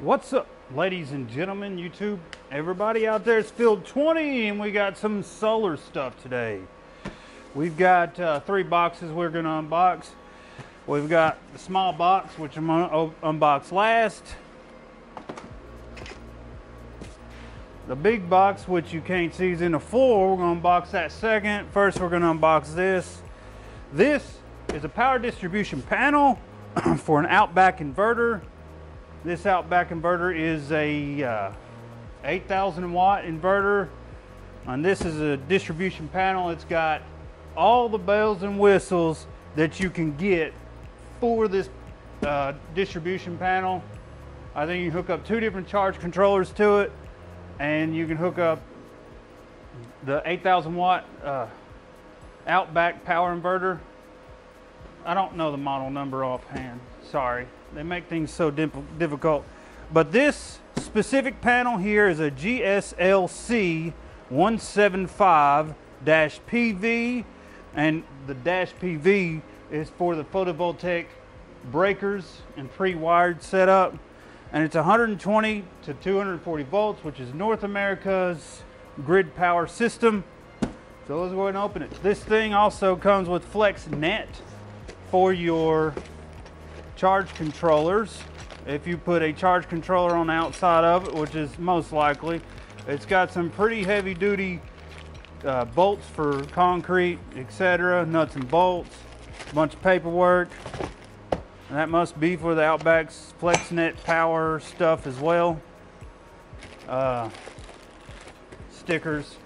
What's up, ladies and gentlemen, YouTube, everybody out there? It's Field 20 and we got some solar stuff today. We've got three boxes we're going to unbox. We've got the small box, which I'm going to unbox last. The big box, which you can't see, is in the floor. We're going to unbox that second. First, we're going to unbox this. This is a power distribution panel for an Outback inverter. This Outback inverter is a 8,000-watt inverter, and this is a distribution panel. It's got all the bells and whistles that you can get for this distribution panel. I think you can hook up two different charge controllers to it, and you can hook up the 8,000-watt Outback Power inverter. I don't know the model number offhand, sorry. They make things so difficult. But this specific panel here is a GSLC 175-PV, and the dash PV is for the photovoltaic breakers and pre-wired setup. And it's 120 to 240 volts, which is North America's grid power system. So let's go ahead and open it. This thing also comes with FlexNet for your charge controllers. If you put a charge controller on the outside of it, which is most likely, it's got some pretty heavy duty bolts for concrete, etc., nuts and bolts, a bunch of paperwork. And that must be for the Outback's FlexNet power stuff as well. Stickers,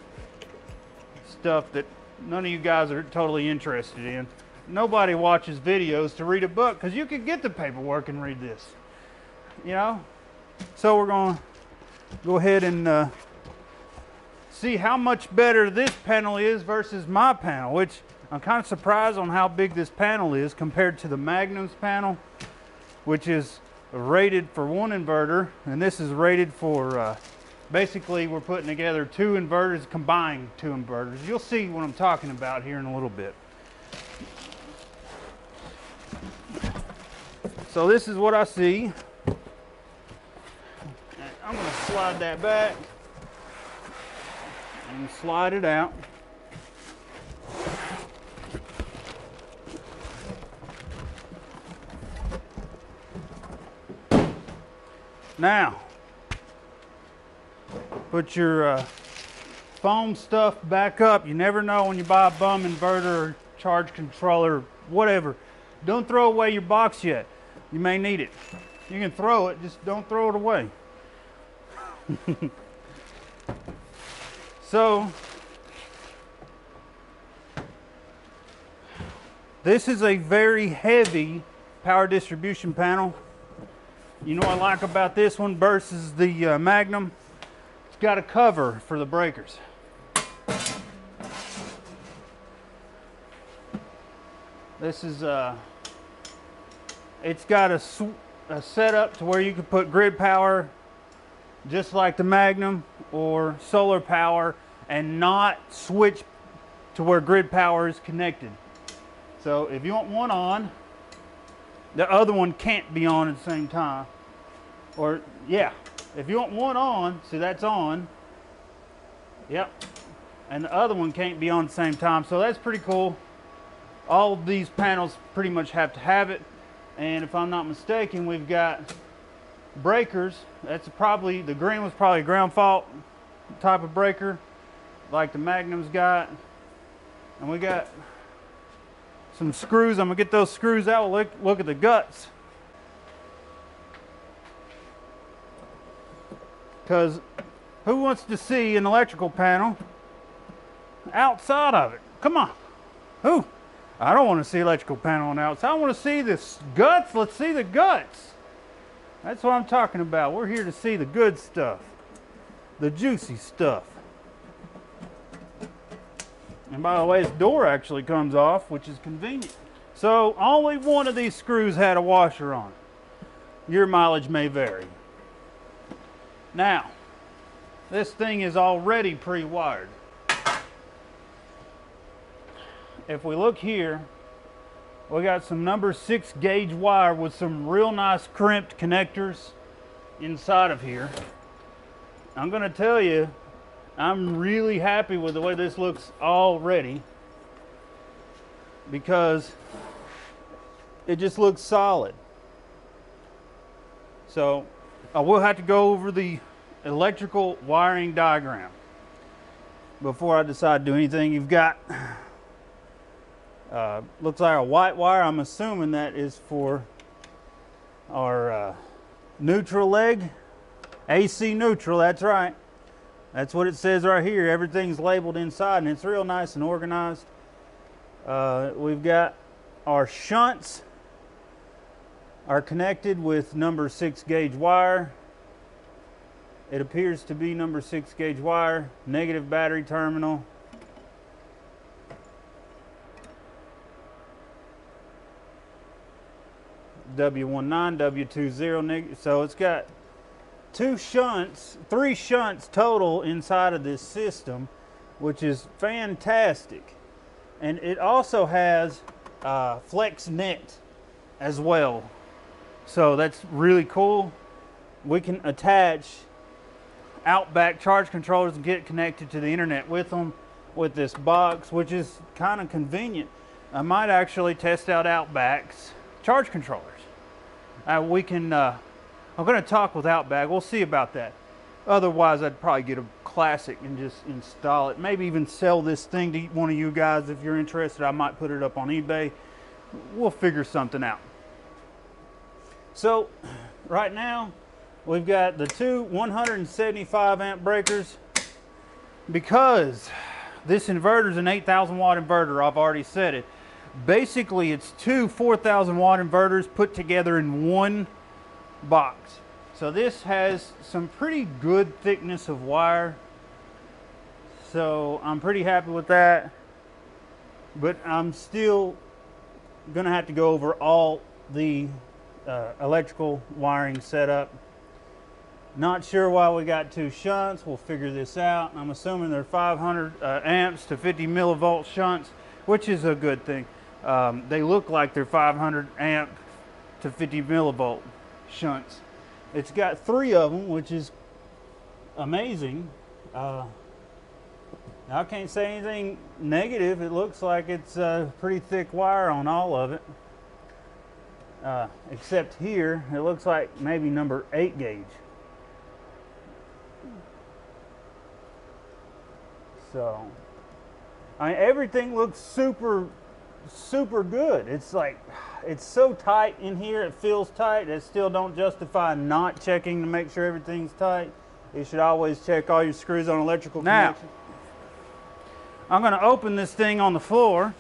stuff that none of you guys are totally interested in. Nobody watches videos to read a book, because you could get the paperwork and read this, you know. So we're going to go ahead and see how much better this panel is versus my panel, which I'm kind of surprised on how big this panel is compared to the Magnum's panel, which is rated for one inverter, and this is rated for basically we're putting together two inverters, combined two inverters. You'll see what I'm talking about here in a little bit. So this is what I see. I'm going to slide that back and slide it out. Now, put your foam stuff back up. You never know when you buy a bum inverter or charge controller, whatever. Don't throw away your box yet. You may need it. You can throw it, just don't throw it away. So, this is a very heavy power distribution panel. You know what I like about this one versus the Magnum? It's got a cover for the breakers. This is it's got a setup to where you can put grid power, just like the Magnum, or solar power, and not switch to where grid power is connected. So if you want one on, the other one can't be on at the same time. Or, yeah, if you want one on, see that's on, yep, and the other one can't be on at the same time. So that's pretty cool. All of these panels pretty much have to have it. And if I'm not mistaken, we've got breakers. That's probably, the green was probably a ground fault type of breaker, like the Magnum's got. And we got some screws. I'm gonna get those screws out. Look at the guts, because who wants to see an electrical panel outside of it? Come on, who? I don't want to see electrical panel on the outside. I want to see this guts. Let's see the guts. That's what I'm talking about. We're here to see the good stuff, the juicy stuff. And by the way, this door actually comes off, which is convenient. So only one of these screws had a washer on it. Your mileage may vary. Now, this thing is already pre-wired. If we look here, we got some number 6 gauge wire with some real nice crimped connectors. inside of here. I'm gonna tell you, I'm really happy with the way this looks already because it just looks solid. So I will have to go over the electrical wiring diagram before I decide to do anything. You've got looks like a white wire. I'm assuming that is for our neutral leg, AC neutral. That's right, that's what it says right here. Everything's labeled inside and it's real nice and organized. We've got our shunts are connected with number 6 gauge wire. It appears to be number 6 gauge wire, negative battery terminal. W19, W20, so it's got three shunts total inside of this system, which is fantastic. And it also has FlexNet as well. So that's really cool. We can attach Outback charge controllers and get connected to the internet with them with this box, which is kind of convenient. I might actually test out Outback's charge controllers. I'm going to talk with Outback. We'll see about that. Otherwise, I'd probably get a classic and just install it. Maybe even sell this thing to one of you guys if you're interested. I might put it up on eBay. We'll figure something out. So right now, we've got the two 175 amp breakers. Because this inverter is an 8,000 watt inverter, I've already said it. Basically, it's two 4,000 watt inverters put together in one box. So this has some pretty good thickness of wire. So I'm pretty happy with that. But I'm still going to have to go over all the electrical wiring setup. Not sure why we got two shunts. We'll figure this out. I'm assuming they're 500 amps to 50 millivolt shunts, which is a good thing. They look like they're 500 amp to 50 millivolt shunts. It's got three of them, which is amazing. I can't say anything negative. It looks like it's pretty thick wire on all of it. Except here, it looks like maybe number 8 gauge. So, I mean, everything looks super, super good. It's like, it's so tight in here. It feels tight. It still don't justify not checking to make sure everything's tight. You should always check all your screws on electrical connections. Now, I'm going to open this thing on the floor.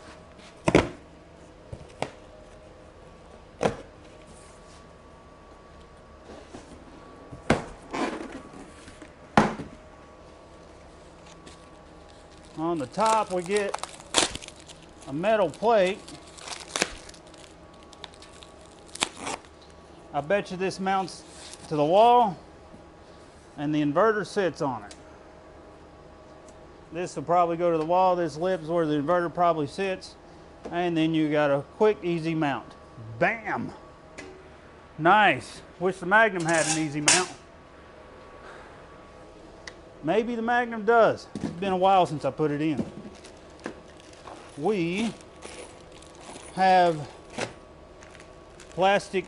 On the top, we get a metal plate. I bet you this mounts to the wall and the inverter sits on it. This will probably go to the wall. This lip's where the inverter probably sits. And then you got a quick, easy mount. Bam! Nice. Wish the Magnum had an easy mount. Maybe the Magnum does. It's been a while since I put it in. We have plastic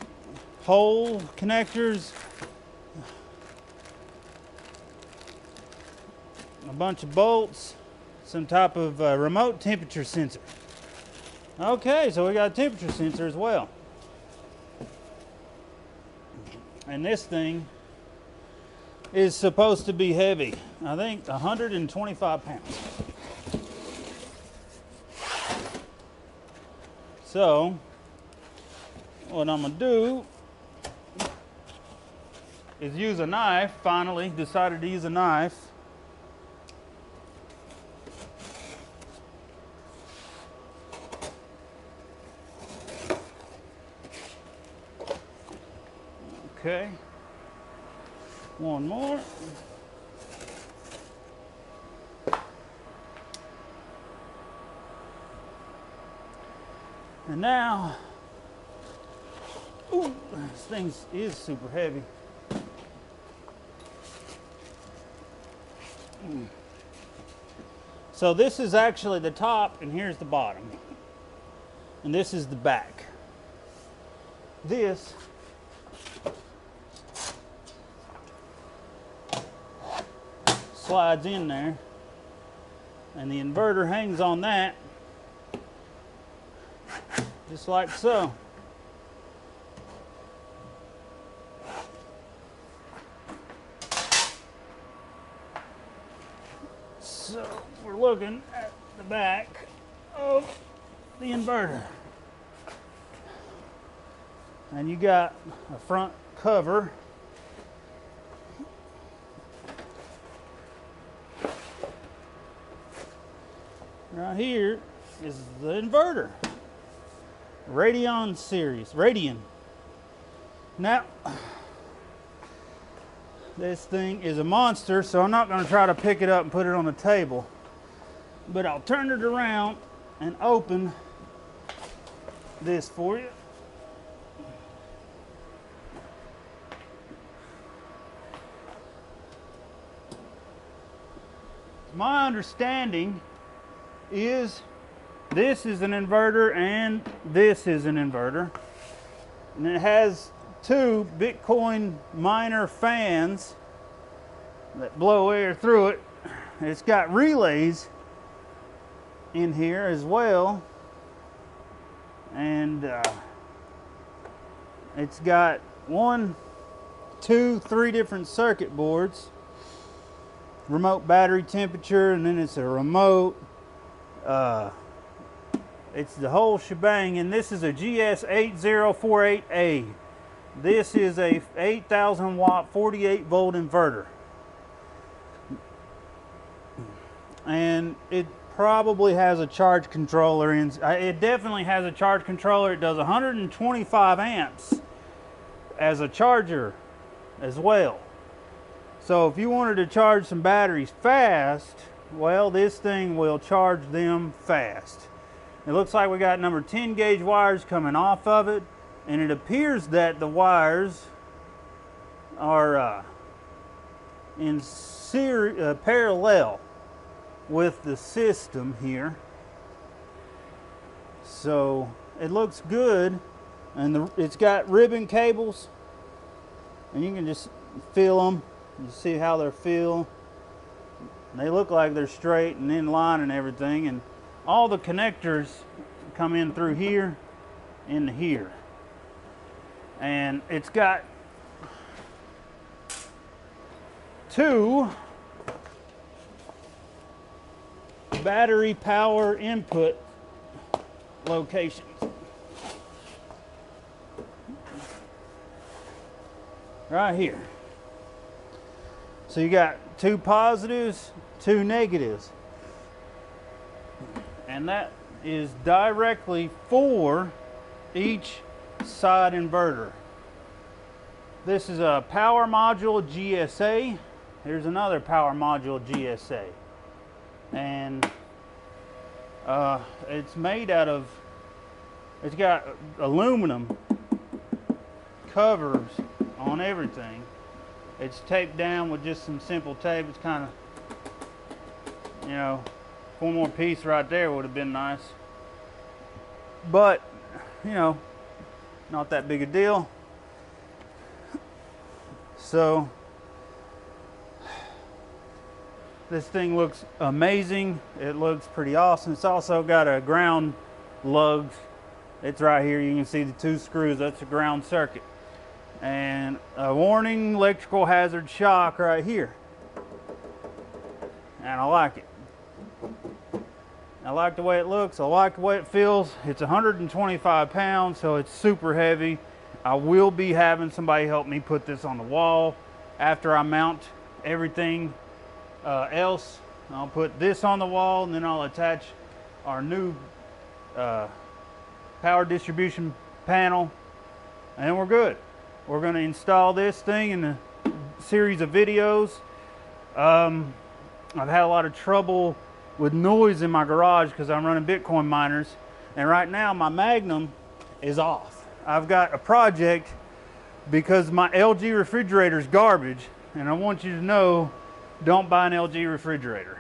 hole connectors, a bunch of bolts, some type of remote temperature sensor. Okay, so we got a temperature sensor as well. And this thing is supposed to be heavy. I think 125 pounds. So, what I'm gonna do is use a knife. Finally, decided to use a knife. Okay. One more. And now, ooh, this thing is super heavy. So this is actually the top, and here's the bottom. And this is the back. This slides in there, and the inverter hangs on that, just like so. So we're looking at the back of the inverter. And you got a front cover. Right here is the inverter. Radian Series. Radian. Now, this thing is a monster, so I'm not going to try to pick it up and put it on the table. But I'll turn it around and open this for you. My understanding is this is an inverter and this is an inverter, and it has two Bitcoin miner fans that blow air through it. It's got relays in here as well, and it's got 1, 2, 3 different circuit boards, remote battery temperature, and then it's a remote. It's the whole shebang, and this is a GS8048A. This is a 8,000 watt 48 volt inverter, and it probably has a charge controller in. It definitely has a charge controller. It does 125 amps as a charger as well. So if you wanted to charge some batteries fast, well, this thing will charge them fast. It looks like we got number 10 gauge wires coming off of it, and it appears that the wires are in series, parallel with the system here. So it looks good, and it's got ribbon cables, and you can just feel them. You see how they're filled. They look like they're straight and in line and everything, and all the connectors come in through here into here. And it's got two battery power input locations. Right here. So you got two positives, two negatives. And that is directly for each side inverter. This is a power module GSA. Here's another power module GSA. And it's made out of, it's got aluminum covers on everything. It's taped down with just some simple tape. It's kind of, you know, one more piece right there would have been nice. But, you know, not that big a deal. So, this thing looks amazing. It looks pretty awesome. It's also got a ground lug. It's right here. You can see the two screws. That's a ground circuit. And a warning electrical hazard shock right here. And I like it. I like the way it looks. I like the way it feels. It's 125 pounds, so it's super heavy. I will be having somebody help me put this on the wall. After I mount everything else, I'll put this on the wall, and then I'll attach our new power distribution panel, and we're good. We're going to install this thing in a series of videos. I've had a lot of trouble with noise in my garage because I'm running Bitcoin miners, and right now my Magnum is off. I've got a project because my LG refrigerator is garbage, and I want you to know don't buy an LG refrigerator.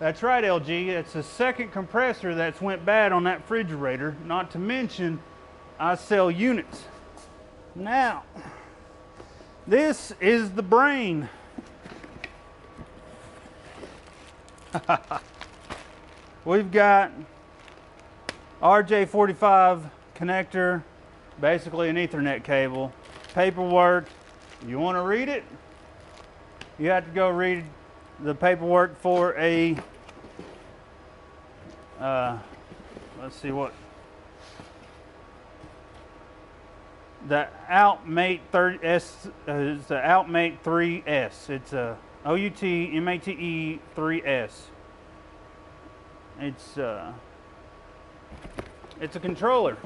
That's right, LG, it's the second compressor that's went bad on that refrigerator, not to mention I sell units. Now, this is the brain. We've got RJ45 connector, basically an Ethernet cable, paperwork. You want to read it? You have to go read the paperwork for a, let's see what, the OUTMATE3S, is the OUTMATE3S. It's a OUTMATE 3S. It's a controller.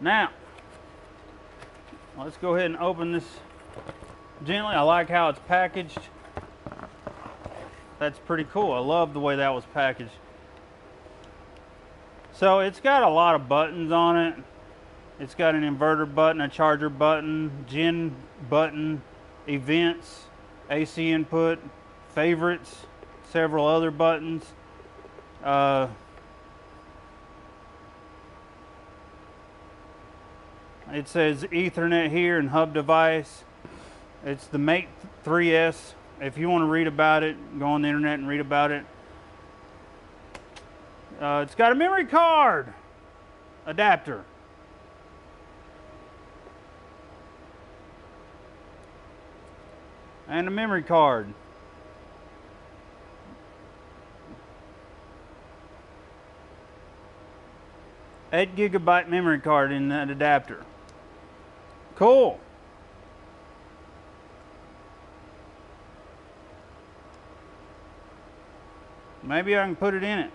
Now, let's go ahead and open this gently. I like how it's packaged. That's pretty cool. I love the way that was packaged. So it's got a lot of buttons on it. It's got an inverter button, a charger button, gen button, events, AC input, favorites, several other buttons. It says Ethernet here and hub device. It's the MATE 3S. If you want to read about it, go on the internet and read about it. It's got a memory card adapter. And a memory card. Eight 8 GB memory card in that adapter. Cool. Maybe I can put it in it.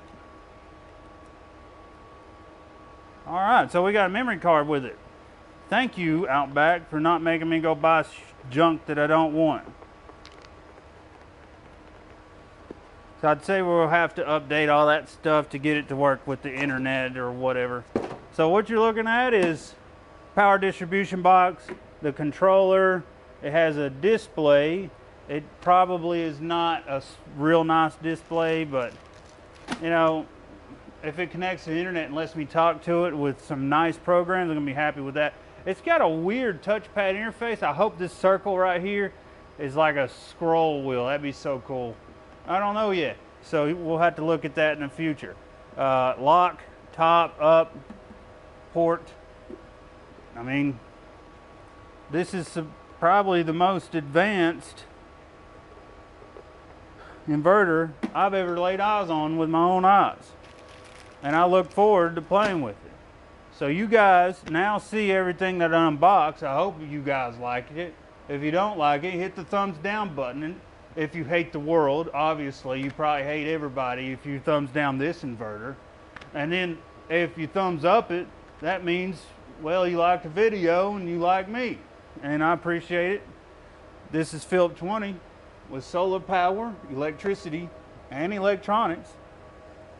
All right, so we got a memory card with it. Thank you, Outback, for not making me go buy junk that I don't want. So I'd say we'll have to update all that stuff to get it to work with the internet or whatever. So what you're looking at is power distribution box, the controller, it has a display. It probably is not a real nice display, but you know, if it connects to the internet and lets me talk to it with some nice programs, I'm gonna be happy with that. It's got a weird touchpad interface. I hope this circle right here is like a scroll wheel. That'd be so cool. I don't know yet, so we'll have to look at that in the future. Lock, top, up, port. I mean, this is probably the most advanced inverter I've ever laid eyes on with my own eyes, and I look forward to playing with it. So you guys now see everything that I unbox. I hope you guys like it. If you don't like it, hit the thumbs down button. And if you hate the world, obviously you probably hate everybody if you thumbs down this inverter. And then if you thumbs up it, that means, well, you like the video and you like me. And I appreciate it. This is Philip 20 with solar power, electricity, and electronics.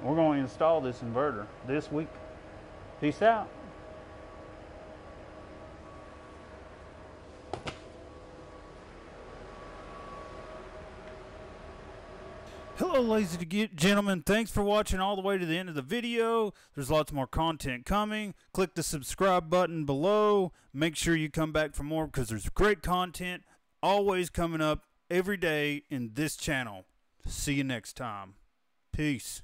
We're going to install this inverter this week. Peace out. Hello, ladies and gentlemen. Thanks for watching all the way to the end of the video. There's lots more content coming. Click the subscribe button below. Make sure you come back for more because there's great content always coming up every day in this channel. See you next time. Peace.